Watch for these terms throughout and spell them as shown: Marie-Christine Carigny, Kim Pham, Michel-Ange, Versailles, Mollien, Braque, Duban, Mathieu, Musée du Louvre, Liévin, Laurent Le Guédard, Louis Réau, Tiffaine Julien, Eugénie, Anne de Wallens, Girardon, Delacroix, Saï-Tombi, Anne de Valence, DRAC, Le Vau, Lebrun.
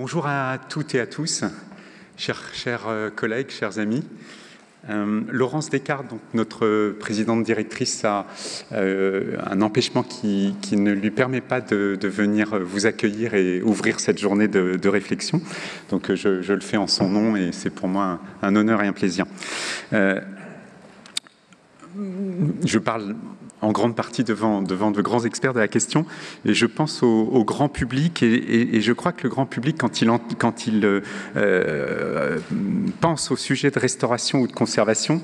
Bonjour à toutes et à tous, chers collègues, chers amis. Laurence Descartes, donc notre présidente directrice, a un empêchement qui ne lui permet pas de venir vous accueillir et ouvrir cette journée de réflexion. Donc je le fais en son nom et c'est pour moi un honneur et un plaisir. Je parle en grande partie devant de grands experts de la question, et je pense au grand public, et je crois que le grand public, quand il pense au sujet de restauration ou de conservation,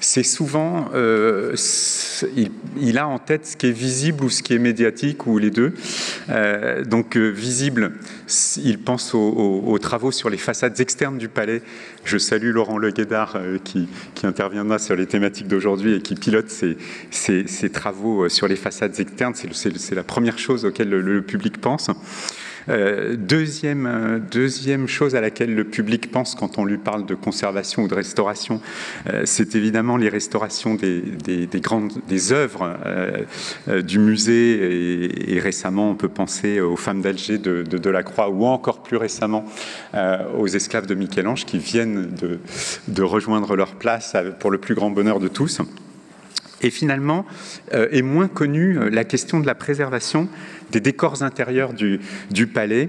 c'est souvent, il a en tête ce qui est visible ou ce qui est médiatique, ou les deux. Donc visible, il pense aux travaux sur les façades externes du palais. Je salue Laurent Le Guédard qui interviendra sur les thématiques d'aujourd'hui et qui pilote ces travaux sur les façades externes. C'est la première chose auquel le public pense. Deuxième chose à laquelle le public pense quand on lui parle de conservation ou de restauration, c'est évidemment les restaurations des œuvres du musée, et récemment on peut penser aux femmes d'Alger de Delacroix, ou encore plus récemment aux esclaves de Michel-Ange qui viennent de rejoindre leur place pour le plus grand bonheur de tous. Et finalement, est moins connue la question de la préservation des décors intérieurs du palais,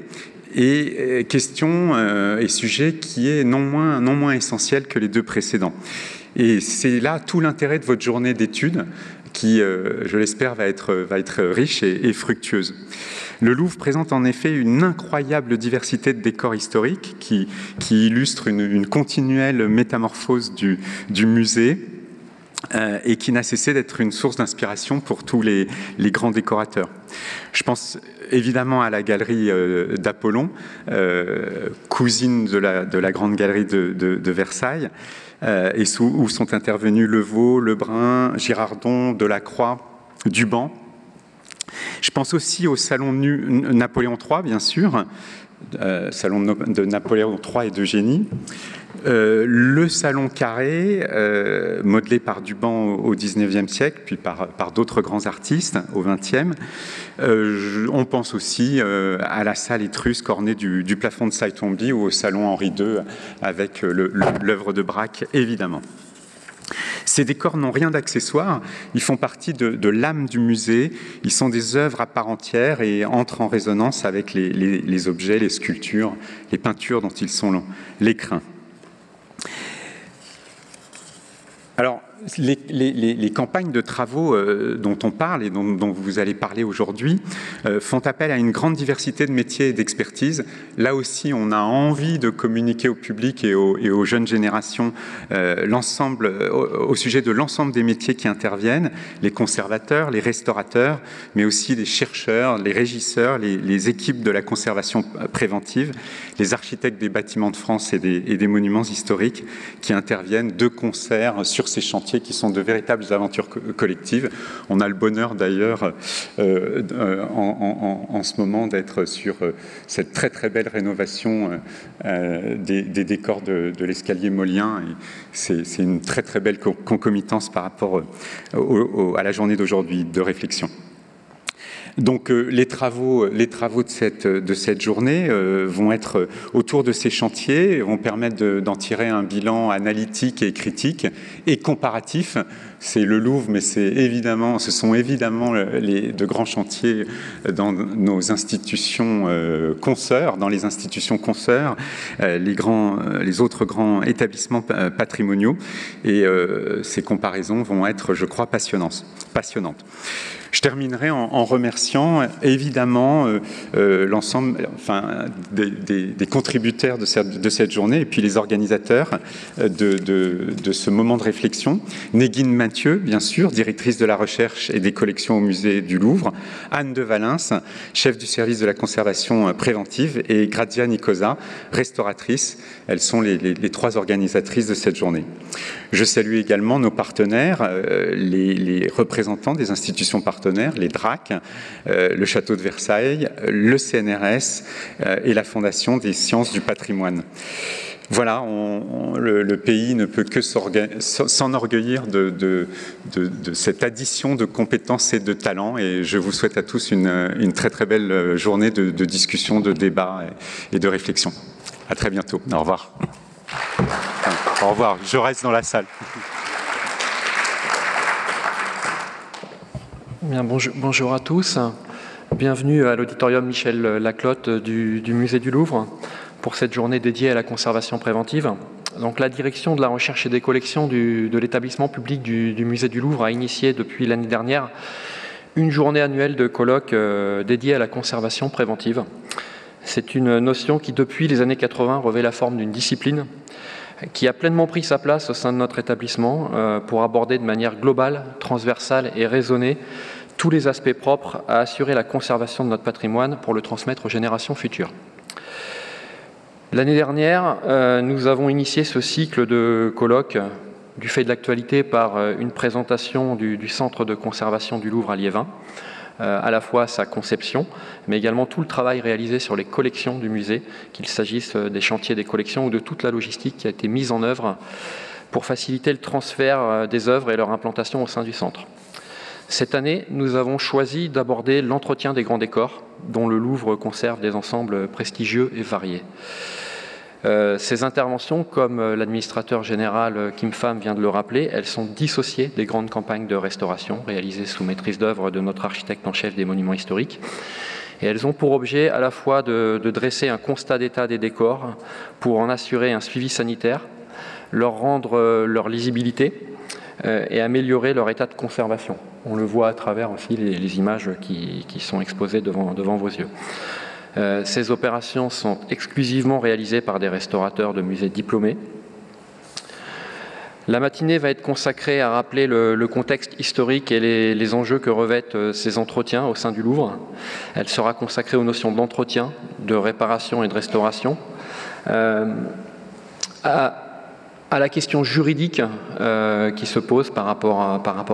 et question et sujet qui est non moins essentiel que les deux précédents. Et c'est là tout l'intérêt de votre journée d'études, qui, je l'espère, va être riche et fructueuse. Le Louvre présente en effet une incroyable diversité de décors historiques qui illustrent une continuelle métamorphose du musée, et qui n'a cessé d'être une source d'inspiration pour tous les grands décorateurs. Je pense évidemment à la galerie d'Apollon, cousine de la grande galerie de Versailles, et où sont intervenus Le Vau, Lebrun, Girardon, Delacroix, Duban. Je pense aussi au salon Napoléon III, bien sûr, salon de Napoléon III et d'Eugénie, le salon carré, modelé par Duban au XIXe siècle, puis par d'autres grands artistes au XXe. On pense aussi à la salle étrusque ornée du plafond de Saï-Tombi, ou au salon Henri II avec l'œuvre de Braque, évidemment. Ces décors n'ont rien d'accessoire, ils font partie de l'âme du musée, ils sont des œuvres à part entière et entrent en résonance avec les objets, les sculptures, les peintures dont ils sont l'écrin. Alors, les campagnes de travaux dont on parle et dont vous allez parler aujourd'hui font appel à une grande diversité de métiers et d'expertises. Là aussi, on a envie de communiquer au public et aux jeunes générations au sujet de l'ensemble des métiers qui interviennent, les conservateurs, les restaurateurs, mais aussi les chercheurs, les régisseurs, les équipes de la conservation préventive, les architectes des bâtiments de France et des monuments historiques qui interviennent de concert sur ces chantiers qui sont de véritables aventures collectives. On a le bonheur d'ailleurs en ce moment d'être sur cette très très belle rénovation des décors de l'escalier Mollien. C'est une très très belle concomitance par rapport à la journée d'aujourd'hui de réflexion. Donc les travaux de cette journée vont être autour de ces chantiers, vont permettre d'en tirer un bilan analytique et critique et comparatif. C'est le Louvre, mais ce sont évidemment de grands chantiers dans nos institutions consoeurs, dans les institutions consoeurs, les autres grands établissements patrimoniaux. Et ces comparaisons vont être, je crois, passionnantes. Je terminerai en remerciant évidemment l'ensemble des contributeurs de cette journée, et puis les organisateurs de ce moment de réflexion. Neguine Mathieu, bien sûr, directrice de la recherche et des collections au musée du Louvre, Anne de Valence, chef du service de la conservation préventive, et Grazia Nicosia, restauratrice. Elles sont les trois organisatrices de cette journée. Je salue également nos partenaires, les représentants des institutions partenaires, les DRAC, le château de Versailles, le CNRS et la Fondation des sciences du patrimoine. voilà, le pays ne peut que s'enorgueillir de cette addition de compétences et de talents, et je vous souhaite à tous une très très belle journée de discussion, de débat et de réflexion. À très bientôt. Au revoir. Au revoir. Je reste dans la salle. Bien, bonjour à tous. Bienvenue à l'auditorium Michel Laclotte du Musée du Louvre pour cette journée dédiée à la conservation préventive. Donc, la direction de la recherche et des collections de l'établissement public du Musée du Louvre a initié depuis l'année dernière une journée annuelle de colloques dédiée à la conservation préventive. C'est une notion qui, depuis les années 80, revêt la forme d'une discipline qui a pleinement pris sa place au sein de notre établissement pour aborder de manière globale, transversale et raisonnée tous les aspects propres à assurer la conservation de notre patrimoine pour le transmettre aux générations futures. L'année dernière, nous avons initié ce cycle de colloques du fait de l'actualité par une présentation du Centre de conservation du Louvre à Liévin, à la fois sa conception, mais également tout le travail réalisé sur les collections du musée, qu'il s'agisse des chantiers des collections ou de toute la logistique qui a été mise en œuvre pour faciliter le transfert des œuvres et leur implantation au sein du centre. Cette année, nous avons choisi d'aborder l'entretien des grands décors, dont le Louvre conserve des ensembles prestigieux et variés. Ces interventions, comme l'administrateur général Kim Pham vient de le rappeler, elles sont dissociées des grandes campagnes de restauration réalisées sous maîtrise d'œuvre de notre architecte en chef des monuments historiques. Et elles ont pour objet à la fois de dresser un constat d'état des décors pour en assurer un suivi sanitaire, leur rendre leur lisibilité et améliorer leur état de conservation. On le voit à travers aussi les images qui sont exposées devant vos yeux. Ces opérations sont exclusivement réalisées par des restaurateurs de musées diplômés. La matinée va être consacrée à rappeler le contexte historique et les enjeux que revêtent ces entretiens au sein du Louvre. Elle sera consacrée aux notions d'entretien, de réparation et de restauration, à la question juridique qui se pose par rapport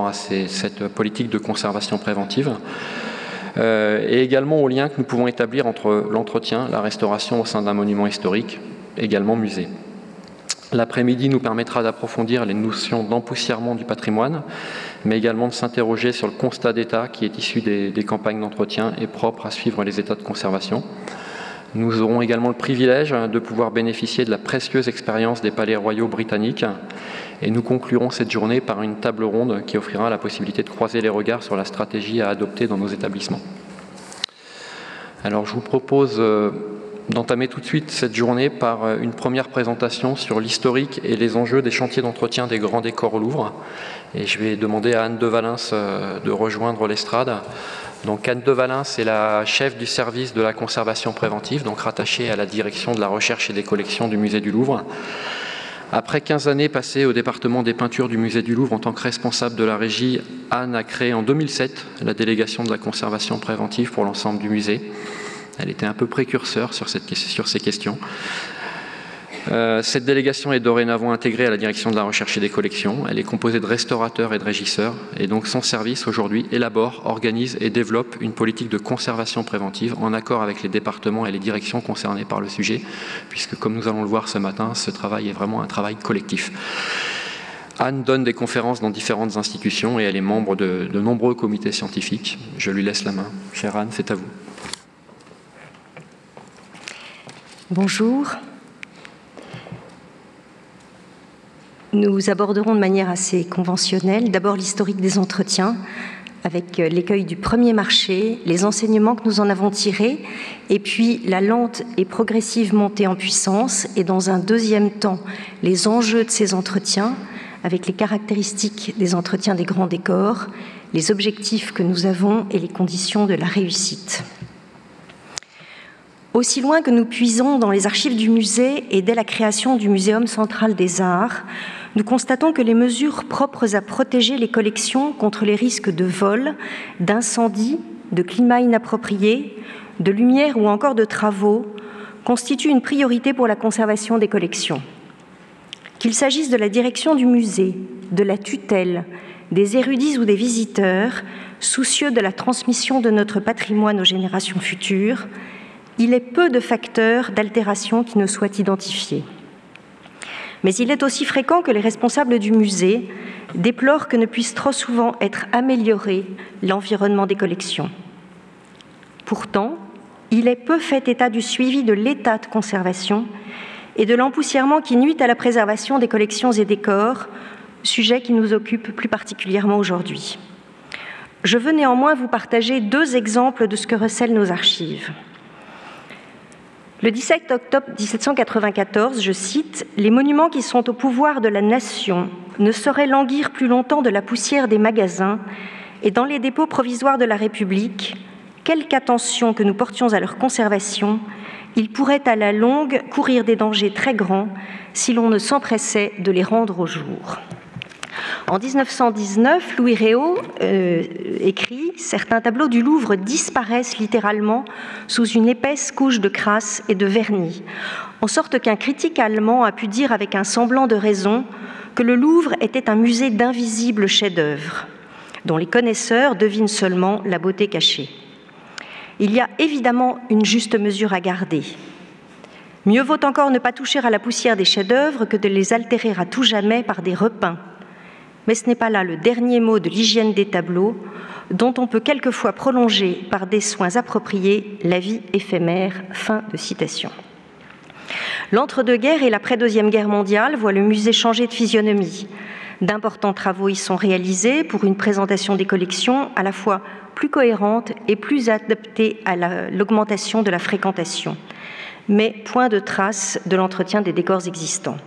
à cette politique de conservation préventive, et également au lien que nous pouvons établir entre l'entretien, la restauration au sein d'un monument historique, également musée. L'après-midi nous permettra d'approfondir les notions d'empoussièrement du patrimoine, mais également de s'interroger sur le constat d'état qui est issu des campagnes d'entretien et propre à suivre les états de conservation. Nous aurons également le privilège de pouvoir bénéficier de la précieuse expérience des palais royaux britanniques, et nous conclurons cette journée par une table ronde qui offrira la possibilité de croiser les regards sur la stratégie à adopter dans nos établissements. Alors je vous propose d'entamer tout de suite cette journée par une première présentation sur l'historique et les enjeux des chantiers d'entretien des grands décors au Louvre, et je vais demander à Anne de Valence de rejoindre l'estrade. Donc Anne de Wallens est la chef du service de la conservation préventive, donc rattachée à la direction de la recherche et des collections du musée du Louvre. Après 15 années passées au département des peintures du musée du Louvre en tant que responsable de la régie, Anne a créé en 2007 la délégation de la conservation préventive pour l'ensemble du musée. Elle était un peu précurseur sur ces questions. Cette délégation est dorénavant intégrée à la direction de la recherche et des collections. Elle est composée de restaurateurs et de régisseurs, et donc son service aujourd'hui élabore, organise et développe une politique de conservation préventive en accord avec les départements et les directions concernés par le sujet, puisque comme nous allons le voir ce matin, ce travail est vraiment un travail collectif. Anne donne des conférences dans différentes institutions et elle est membre de nombreux comités scientifiques. Je lui laisse la main. Chère Anne, c'est à vous. Bonjour. Nous aborderons de manière assez conventionnelle d'abord l'historique des entretiens, avec l'écueil du premier marché, les enseignements que nous en avons tirés, et puis la lente et progressive montée en puissance, et dans un deuxième temps, les enjeux de ces entretiens, avec les caractéristiques des entretiens des grands décors, les objectifs que nous avons et les conditions de la réussite. Aussi loin que nous puisons dans les archives du musée et dès la création du Muséum central des arts, nous constatons que les mesures propres à protéger les collections contre les risques de vol, d'incendie, de climat inapproprié, de lumière ou encore de travaux constituent une priorité pour la conservation des collections. Qu'il s'agisse de la direction du musée, de la tutelle, des érudits ou des visiteurs, soucieux de la transmission de notre patrimoine aux générations futures, il est peu de facteurs d'altération qui ne soient identifiés. Mais il est aussi fréquent que les responsables du musée déplorent que ne puisse trop souvent être amélioré l'environnement des collections. Pourtant, il est peu fait état du suivi de l'état de conservation et de l'empoussièrement qui nuit à la préservation des collections et décors, sujet qui nous occupe plus particulièrement aujourd'hui. Je veux néanmoins vous partager deux exemples de ce que recèlent nos archives. Le 17 octobre 1794, je cite, « Les monuments qui sont au pouvoir de la nation ne sauraient languir plus longtemps de la poussière des magasins et dans les dépôts provisoires de la République, quelque attention que nous portions à leur conservation, ils pourraient à la longue courir des dangers très grands si l'on ne s'empressait de les rendre au jour. » En 1919, Louis Réau écrit « Certains tableaux du Louvre disparaissent littéralement sous une épaisse couche de crasse et de vernis, en sorte qu'un critique allemand a pu dire avec un semblant de raison que le Louvre était un musée d'invisibles chefs-d'œuvre, dont les connaisseurs devinent seulement la beauté cachée. Il y a évidemment une juste mesure à garder. » Mieux vaut encore ne pas toucher à la poussière des chefs-d'œuvre que de les altérer à tout jamais par des repeints. Mais ce n'est pas là le dernier mot de l'hygiène des tableaux, dont on peut quelquefois prolonger par des soins appropriés la vie éphémère. Fin de citation. L'entre-deux-guerres et l'après-deuxième guerre mondiale voient le musée changer de physionomie. D'importants travaux y sont réalisés pour une présentation des collections à la fois plus cohérente et plus adaptée à l'augmentation de la fréquentation. Mais point de trace de l'entretien des décors existants.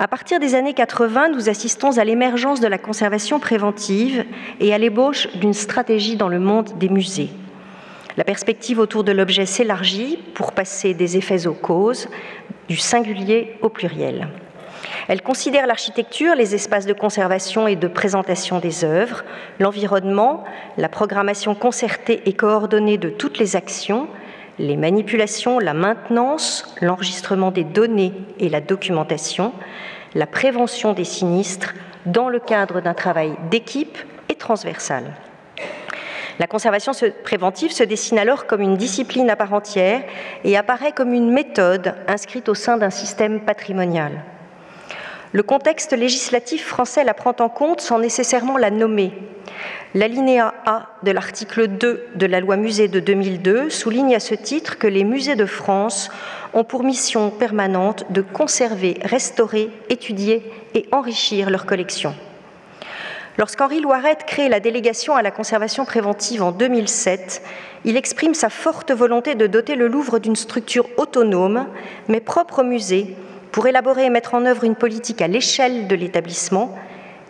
À partir des années 80, nous assistons à l'émergence de la conservation préventive et à l'ébauche d'une stratégie dans le monde des musées. La perspective autour de l'objet s'élargit pour passer des effets aux causes, du singulier au pluriel. Elle considère l'architecture, les espaces de conservation et de présentation des œuvres, l'environnement, la programmation concertée et coordonnée de toutes les actions, les manipulations, la maintenance, l'enregistrement des données et la documentation, la prévention des sinistres dans le cadre d'un travail d'équipe et transversal. La conservation préventive se dessine alors comme une discipline à part entière et apparaît comme une méthode inscrite au sein d'un système patrimonial. Le contexte législatif français la prend en compte sans nécessairement la nommer. L'alinéa A de l'article 2 de la loi Musée de 2002 souligne à ce titre que les musées de France ont pour mission permanente de conserver, restaurer, étudier et enrichir leurs collections. Lorsqu'Henri Loiret crée la délégation à la conservation préventive en 2007, il exprime sa forte volonté de doter le Louvre d'une structure autonome, mais propre au musée, pour élaborer et mettre en œuvre une politique à l'échelle de l'établissement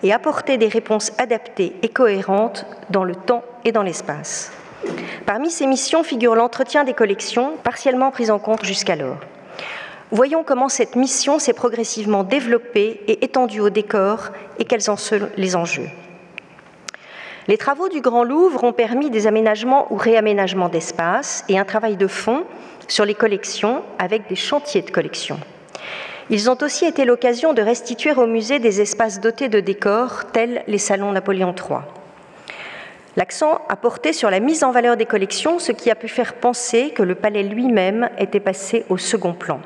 et apporter des réponses adaptées et cohérentes dans le temps et dans l'espace. Parmi ces missions figure l'entretien des collections, partiellement prise en compte jusqu'alors. Voyons comment cette mission s'est progressivement développée et étendue au décor et quels en sont les enjeux. Les travaux du Grand Louvre ont permis des aménagements ou réaménagements d'espace et un travail de fond sur les collections avec des chantiers de collections. Ils ont aussi été l'occasion de restituer au musée des espaces dotés de décors, tels les salons Napoléon III. L'accent a porté sur la mise en valeur des collections, ce qui a pu faire penser que le palais lui-même était passé au second plan.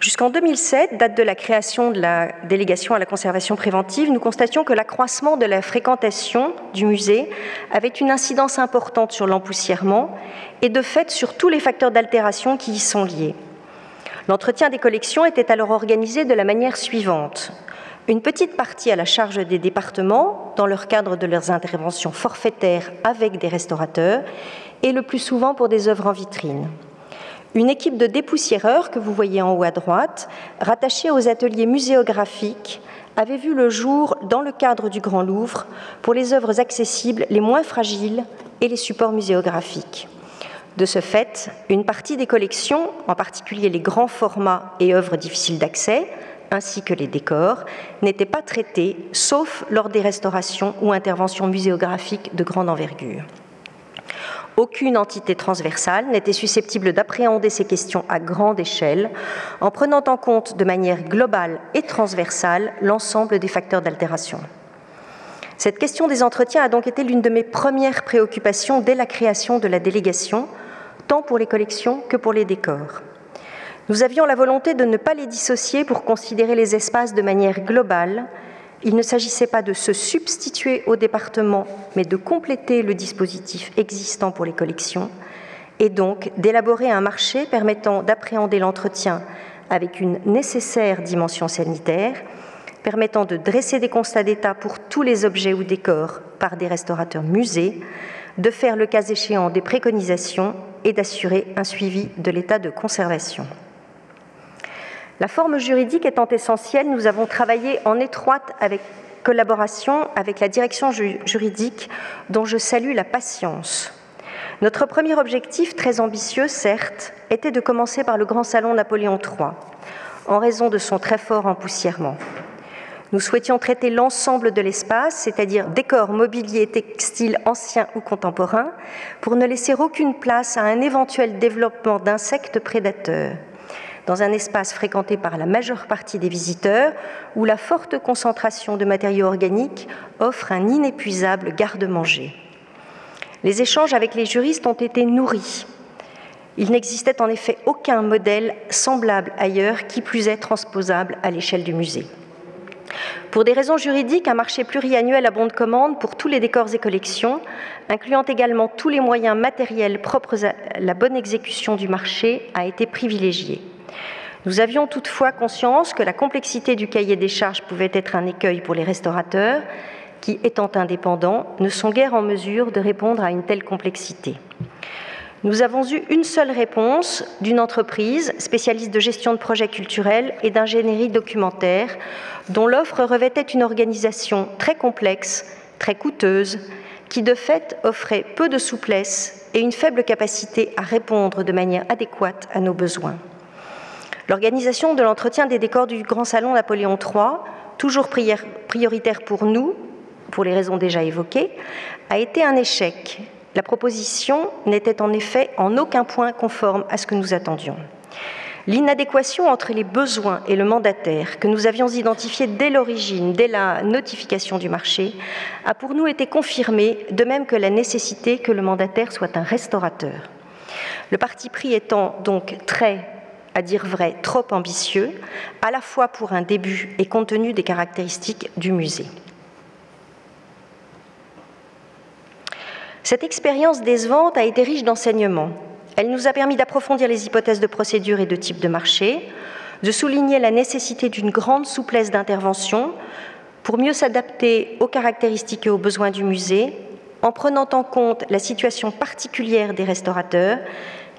Jusqu'en 2007, date de la création de la délégation à la conservation préventive, nous constations que l'accroissement de la fréquentation du musée avait une incidence importante sur l'empoussièrement et de fait sur tous les facteurs d'altération qui y sont liés. L'entretien des collections était alors organisé de la manière suivante. Une petite partie à la charge des départements, dans le cadre de leurs interventions forfaitaires avec des restaurateurs, et le plus souvent pour des œuvres en vitrine. Une équipe de dépoussiéreurs, que vous voyez en haut à droite, rattachée aux ateliers muséographiques, avait vu le jour dans le cadre du Grand Louvre pour les œuvres accessibles, les moins fragiles et les supports muséographiques. De ce fait, une partie des collections, en particulier les grands formats et œuvres difficiles d'accès, ainsi que les décors, n'étaient pas traitées, sauf lors des restaurations ou interventions muséographiques de grande envergure. Aucune entité transversale n'était susceptible d'appréhender ces questions à grande échelle, en prenant en compte de manière globale et transversale l'ensemble des facteurs d'altération. Cette question des entretiens a donc été l'une de mes premières préoccupations dès la création de la délégation, tant pour les collections que pour les décors. Nous avions la volonté de ne pas les dissocier pour considérer les espaces de manière globale. Il ne s'agissait pas de se substituer au département, mais de compléter le dispositif existant pour les collections et donc d'élaborer un marché permettant d'appréhender l'entretien avec une nécessaire dimension sanitaire, permettant de dresser des constats d'état pour tous les objets ou décors par des restaurateurs musées, de faire le cas échéant des préconisations et d'assurer un suivi de l'état de conservation. La forme juridique étant essentielle, nous avons travaillé en étroite collaboration avec la direction juridique dont je salue la patience. Notre premier objectif, très ambitieux certes, était de commencer par le grand salon Napoléon III, en raison de son très fort empoussièrement. Nous souhaitions traiter l'ensemble de l'espace, c'est-à-dire décors, mobilier, textiles anciens ou contemporains, pour ne laisser aucune place à un éventuel développement d'insectes prédateurs, dans un espace fréquenté par la majeure partie des visiteurs, où la forte concentration de matériaux organiques offre un inépuisable garde-manger. Les échanges avec les juristes ont été nourris. Il n'existait en effet aucun modèle semblable ailleurs, qui plus est transposable à l'échelle du musée. Pour des raisons juridiques, un marché pluriannuel à bon de commande pour tous les décors et collections, incluant également tous les moyens matériels propres à la bonne exécution du marché, a été privilégié. Nous avions toutefois conscience que la complexité du cahier des charges pouvait être un écueil pour les restaurateurs, qui, étant indépendants, ne sont guère en mesure de répondre à une telle complexité. Nous avons eu une seule réponse d'une entreprise, spécialiste de gestion de projets culturels et d'ingénierie documentaire, dont l'offre revêtait une organisation très complexe, très coûteuse, qui de fait offrait peu de souplesse et une faible capacité à répondre de manière adéquate à nos besoins. L'organisation de l'entretien des décors du Grand Salon Napoléon III, toujours prioritaire pour nous, pour les raisons déjà évoquées, a été un échec. La proposition n'était en effet en aucun point conforme à ce que nous attendions. L'inadéquation entre les besoins et le mandataire, que nous avions identifié dès l'origine, dès la notification du marché, a pour nous été confirmée, de même que la nécessité que le mandataire soit un restaurateur. Le parti pris étant donc très, à dire vrai, trop ambitieux, à la fois pour un début et compte tenu des caractéristiques du musée. Cette expérience décevante a été riche d'enseignements. Elle nous a permis d'approfondir les hypothèses de procédure et de type de marché, de souligner la nécessité d'une grande souplesse d'intervention pour mieux s'adapter aux caractéristiques et aux besoins du musée, en prenant en compte la situation particulière des restaurateurs,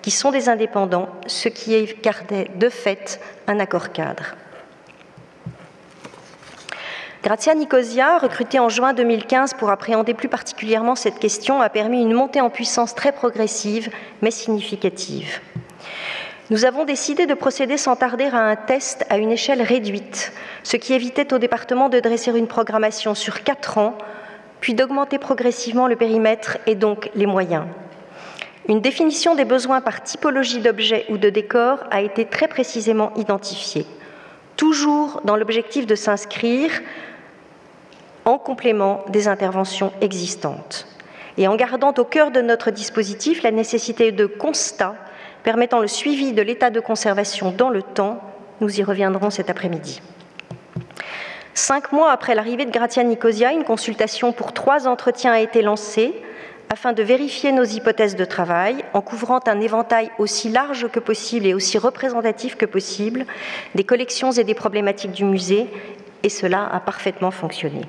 qui sont des indépendants, ce qui écartait de fait un accord cadre. Grazia Nicosia, recrutée en juin 2015 pour appréhender plus particulièrement cette question, a permis une montée en puissance très progressive, mais significative. Nous avons décidé de procéder sans tarder à un test à une échelle réduite, ce qui évitait au département de dresser une programmation sur 4 ans, puis d'augmenter progressivement le périmètre et donc les moyens. Une définition des besoins par typologie d'objets ou de décors a été très précisément identifiée, toujours dans l'objectif de s'inscrire en complément des interventions existantes, et en gardant au cœur de notre dispositif la nécessité de constats permettant le suivi de l'état de conservation dans le temps. Nous y reviendrons cet après-midi. 5 mois après l'arrivée de Grazia Nicosia, une consultation pour 3 entretiens a été lancée afin de vérifier nos hypothèses de travail en couvrant un éventail aussi large que possible et aussi représentatif que possible des collections et des problématiques du musée, et cela a parfaitement fonctionné.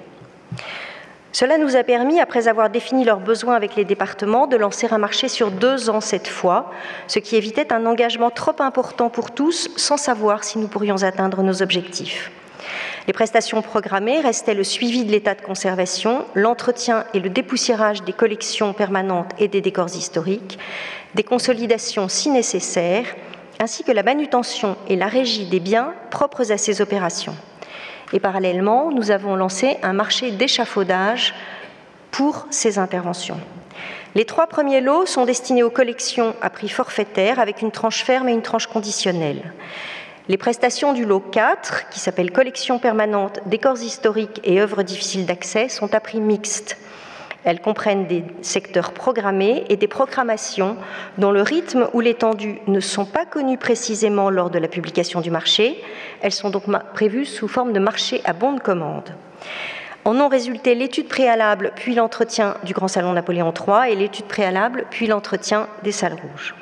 Cela nous a permis, après avoir défini leurs besoins avec les départements, de lancer un marché sur 2 ans cette fois, ce qui évitait un engagement trop important pour tous, sans savoir si nous pourrions atteindre nos objectifs. Les prestations programmées restaient le suivi de l'état de conservation, l'entretien et le dépoussiérage des collections permanentes et des décors historiques, des consolidations si nécessaires, ainsi que la manutention et la régie des biens propres à ces opérations. Et parallèlement, nous avons lancé un marché d'échafaudage pour ces interventions. Les 3 premiers lots sont destinés aux collections à prix forfaitaire avec une tranche ferme et une tranche conditionnelle. Les prestations du lot 4, qui s'appelle Collection permanente, décors historiques et œuvres difficiles d'accès, sont à prix mixte. Elles comprennent des secteurs programmés et des programmations dont le rythme ou l'étendue ne sont pas connus précisément lors de la publication du marché. Elles sont donc prévues sous forme de marché à bon de commande. En ont résulté l'étude préalable puis l'entretien du Grand Salon Napoléon III et l'étude préalable puis l'entretien des salles rouges.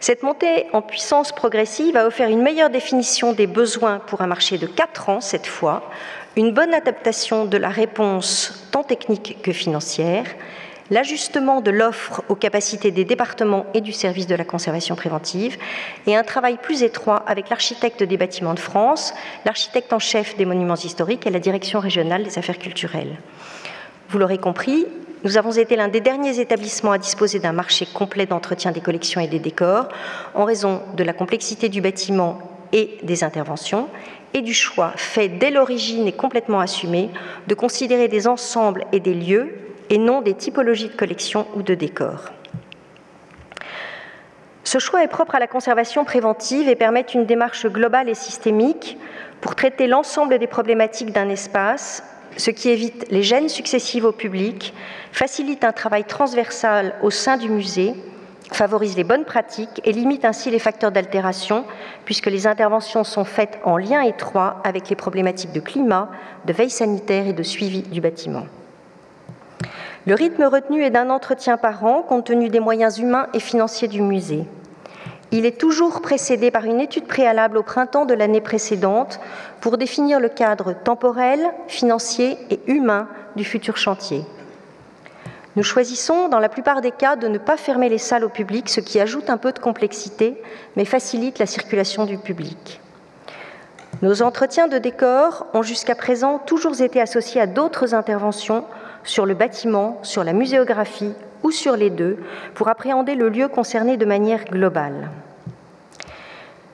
Cette montée en puissance progressive a offert une meilleure définition des besoins pour un marché de 4 ans cette fois, une bonne adaptation de la réponse tant technique que financière, l'ajustement de l'offre aux capacités des départements et du service de la conservation préventive, et un travail plus étroit avec l'architecte des bâtiments de France, l'architecte en chef des monuments historiques et la direction régionale des affaires culturelles. Vous l'aurez compris, nous avons été l'un des derniers établissements à disposer d'un marché complet d'entretien des collections et des décors en raison de la complexité du bâtiment et des interventions et du choix fait dès l'origine et complètement assumé de considérer des ensembles et des lieux et non des typologies de collections ou de décors. Ce choix est propre à la conservation préventive et permet une démarche globale et systémique pour traiter l'ensemble des problématiques d'un espace, ce qui évite les gênes successives au public, facilite un travail transversal au sein du musée, favorise les bonnes pratiques et limite ainsi les facteurs d'altération, puisque les interventions sont faites en lien étroit avec les problématiques de climat, de veille sanitaire et de suivi du bâtiment. Le rythme retenu est d'un entretien par an, compte tenu des moyens humains et financiers du musée. Il est toujours précédé par une étude préalable au printemps de l'année précédente pour définir le cadre temporel, financier et humain du futur chantier. Nous choisissons, dans la plupart des cas, de ne pas fermer les salles au public, ce qui ajoute un peu de complexité, mais facilite la circulation du public. Nos entretiens de décor ont jusqu'à présent toujours été associés à d'autres interventions sur le bâtiment, sur la muséographie ou sur les deux, pour appréhender le lieu concerné de manière globale.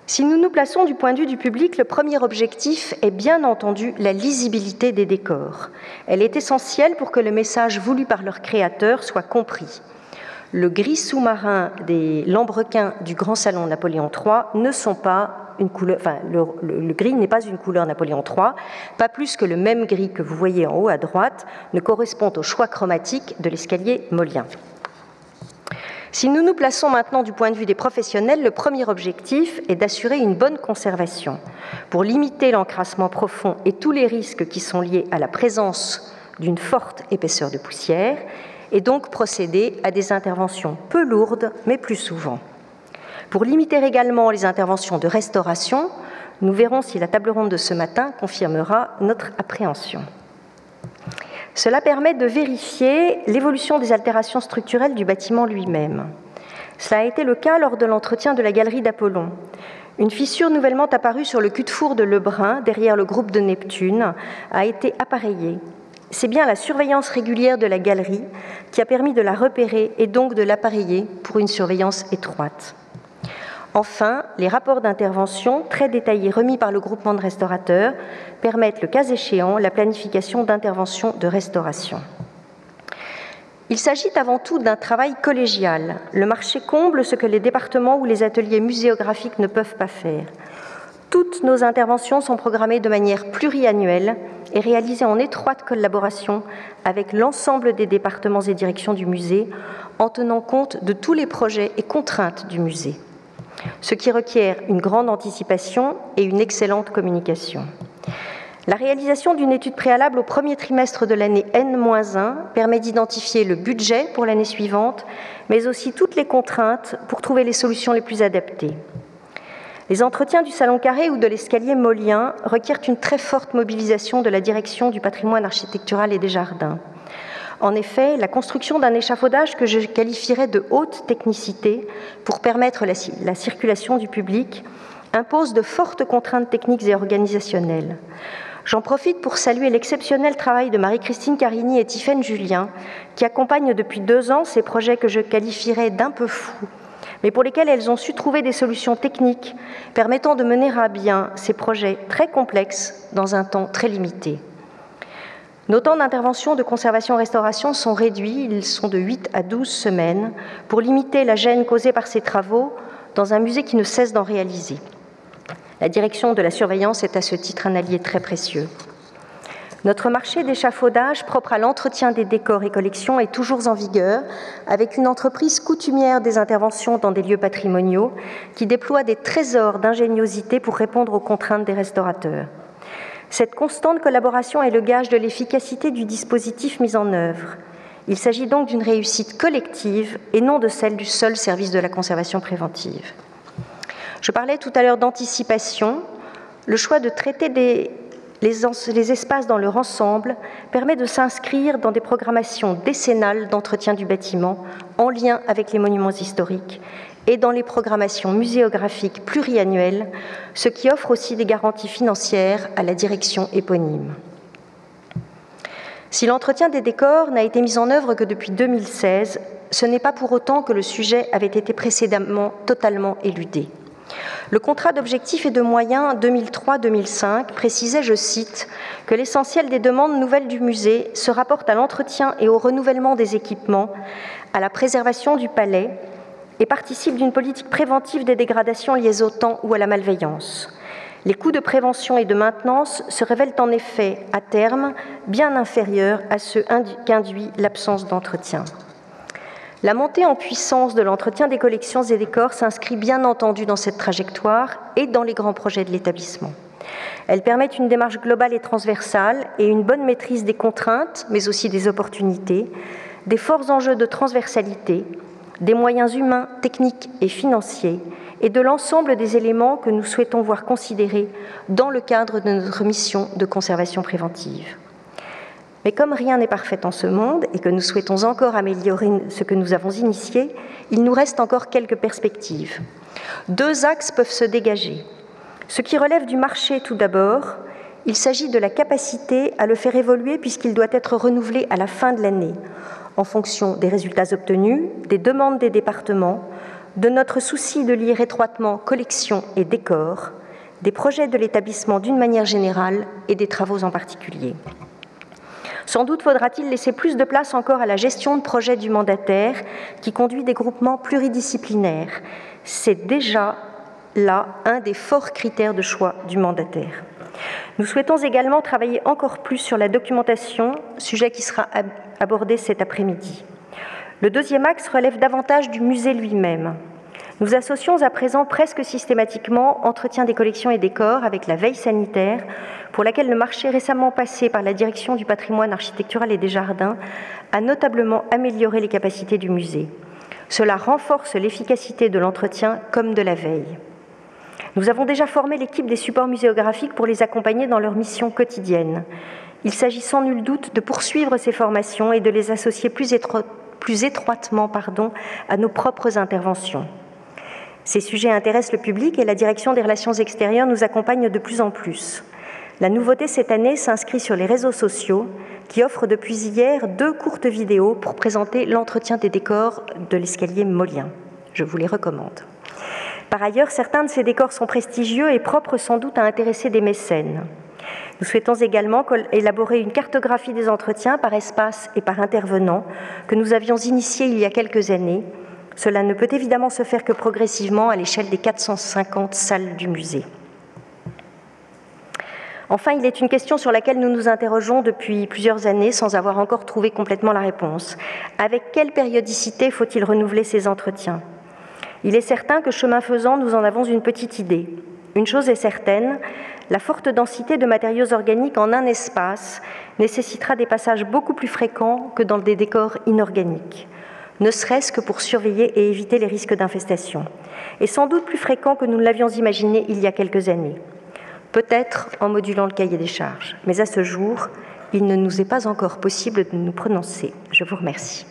Si nous nous plaçons du point de vue du public, le premier objectif est bien entendu la lisibilité des décors. Elle est essentielle pour que le message voulu par leur créateur soit compris. Le gris sous-marin des lambrequins du Grand Salon Napoléon III ne sont pas une couleur, enfin, le gris n'est pas une couleur Napoléon III, pas plus que le même gris que vous voyez en haut à droite ne correspond au choix chromatique de l'escalier Mollien. Si nous nous plaçons maintenant du point de vue des professionnels, le premier objectif est d'assurer une bonne conservation pour limiter l'encrassement profond et tous les risques qui sont liés à la présence d'une forte épaisseur de poussière et donc procéder à des interventions peu lourdes mais plus souvent. Pour limiter également les interventions de restauration, nous verrons si la table ronde de ce matin confirmera notre appréhension. Cela permet de vérifier l'évolution des altérations structurelles du bâtiment lui-même. Cela a été le cas lors de l'entretien de la galerie d'Apollon. Une fissure nouvellement apparue sur le cul-de-four de Lebrun, derrière le groupe de Neptune, a été appareillée. C'est bien la surveillance régulière de la galerie qui a permis de la repérer et donc de l'appareiller pour une surveillance étroite. Enfin, les rapports d'intervention très détaillés remis par le groupement de restaurateurs permettent, le cas échéant, la planification d'interventions de restauration. Il s'agit avant tout d'un travail collégial. Le marché comble ce que les départements ou les ateliers muséographiques ne peuvent pas faire. Toutes nos interventions sont programmées de manière pluriannuelle et réalisées en étroite collaboration avec l'ensemble des départements et directions du musée, en tenant compte de tous les projets et contraintes du musée, ce qui requiert une grande anticipation et une excellente communication. La réalisation d'une étude préalable au premier trimestre de l'année N-1 permet d'identifier le budget pour l'année suivante, mais aussi toutes les contraintes pour trouver les solutions les plus adaptées. Les entretiens du Salon Carré ou de l'escalier Mollien requièrent une très forte mobilisation de la direction du patrimoine architectural et des jardins. En effet, la construction d'un échafaudage que je qualifierais de haute technicité pour permettre la circulation du public impose de fortes contraintes techniques et organisationnelles. J'en profite pour saluer l'exceptionnel travail de Marie-Christine Carigny et Tiffaine Julien, qui accompagnent depuis 2 ans ces projets que je qualifierais d'un peu fous, mais pour lesquels elles ont su trouver des solutions techniques permettant de mener à bien ces projets très complexes dans un temps très limité. Nos temps d'intervention de conservation-restauration sont réduits, ils sont de 8 à 12 semaines, pour limiter la gêne causée par ces travaux dans un musée qui ne cesse d'en réaliser. La direction de la surveillance est à ce titre un allié très précieux. Notre marché d'échafaudage propre à l'entretien des décors et collections est toujours en vigueur, avec une entreprise coutumière des interventions dans des lieux patrimoniaux qui déploie des trésors d'ingéniosité pour répondre aux contraintes des restaurateurs. Cette constante collaboration est le gage de l'efficacité du dispositif mis en œuvre. Il s'agit donc d'une réussite collective et non de celle du seul service de la conservation préventive. Je parlais tout à l'heure d'anticipation. Le choix de traiter les espaces dans leur ensemble permet de s'inscrire dans des programmations décennales d'entretien du bâtiment en lien avec les monuments historiques et dans les programmations muséographiques pluriannuelles, ce qui offre aussi des garanties financières à la direction éponyme. Si l'entretien des décors n'a été mis en œuvre que depuis 2016, ce n'est pas pour autant que le sujet avait été précédemment totalement éludé. Le contrat d'objectifs et de moyens 2003-2005 précisait, je cite, que l'essentiel des demandes nouvelles du musée se rapporte à l'entretien et au renouvellement des équipements, à la préservation du palais et participe d'une politique préventive des dégradations liées au temps ou à la malveillance. Les coûts de prévention et de maintenance se révèlent en effet, à terme, bien inférieurs à ceux qu'induit l'absence d'entretien. La montée en puissance de l'entretien des collections et décors s'inscrit bien entendu dans cette trajectoire et dans les grands projets de l'établissement. Elle permet une démarche globale et transversale et une bonne maîtrise des contraintes, mais aussi des opportunités, des forts enjeux de transversalité, des moyens humains, techniques et financiers, et de l'ensemble des éléments que nous souhaitons voir considérés dans le cadre de notre mission de conservation préventive. Mais comme rien n'est parfait en ce monde et que nous souhaitons encore améliorer ce que nous avons initié, il nous reste encore quelques perspectives. Deux axes peuvent se dégager. Ce qui relève du marché tout d'abord, il s'agit de la capacité à le faire évoluer puisqu'il doit être renouvelé à la fin de l'année, en fonction des résultats obtenus, des demandes des départements, de notre souci de lier étroitement collections et décors, des projets de l'établissement d'une manière générale et des travaux en particulier. Sans doute faudra-t-il laisser plus de place encore à la gestion de projets du mandataire qui conduit des groupements pluridisciplinaires. C'est déjà là un des forts critères de choix du mandataire. Nous souhaitons également travailler encore plus sur la documentation, sujet qui sera abordé cet après-midi. Le deuxième axe relève davantage du musée lui-même. Nous associons à présent presque systématiquement entretien des collections et décors avec la veille sanitaire, pour laquelle le marché récemment passé par la direction du patrimoine architectural et des jardins a notablement amélioré les capacités du musée. Cela renforce l'efficacité de l'entretien comme de la veille. Nous avons déjà formé l'équipe des supports muséographiques pour les accompagner dans leur mission quotidienne. Il s'agit sans nul doute de poursuivre ces formations et de les associer plus étroitement à nos propres interventions. Ces sujets intéressent le public et la direction des relations extérieures nous accompagne de plus en plus. La nouveauté cette année s'inscrit sur les réseaux sociaux qui offrent depuis hier 2 courtes vidéos pour présenter l'entretien des décors de l'escalier Mollien. Je vous les recommande. Par ailleurs, certains de ces décors sont prestigieux et propres sans doute à intéresser des mécènes. Nous souhaitons également élaborer une cartographie des entretiens par espace et par intervenant que nous avions initiée il y a quelques années. Cela ne peut évidemment se faire que progressivement à l'échelle des 450 salles du musée. Enfin, il est une question sur laquelle nous nous interrogeons depuis plusieurs années sans avoir encore trouvé complètement la réponse. Avec quelle périodicité faut-il renouveler ces entretiens? Il est certain que, chemin faisant, nous en avons une petite idée. Une chose est certaine, la forte densité de matériaux organiques en un espace nécessitera des passages beaucoup plus fréquents que dans des décors inorganiques, ne serait-ce que pour surveiller et éviter les risques d'infestation, et sans doute plus fréquents que nous ne l'avions imaginé il y a quelques années, peut-être en modulant le cahier des charges. Mais à ce jour, il ne nous est pas encore possible de nous prononcer. Je vous remercie.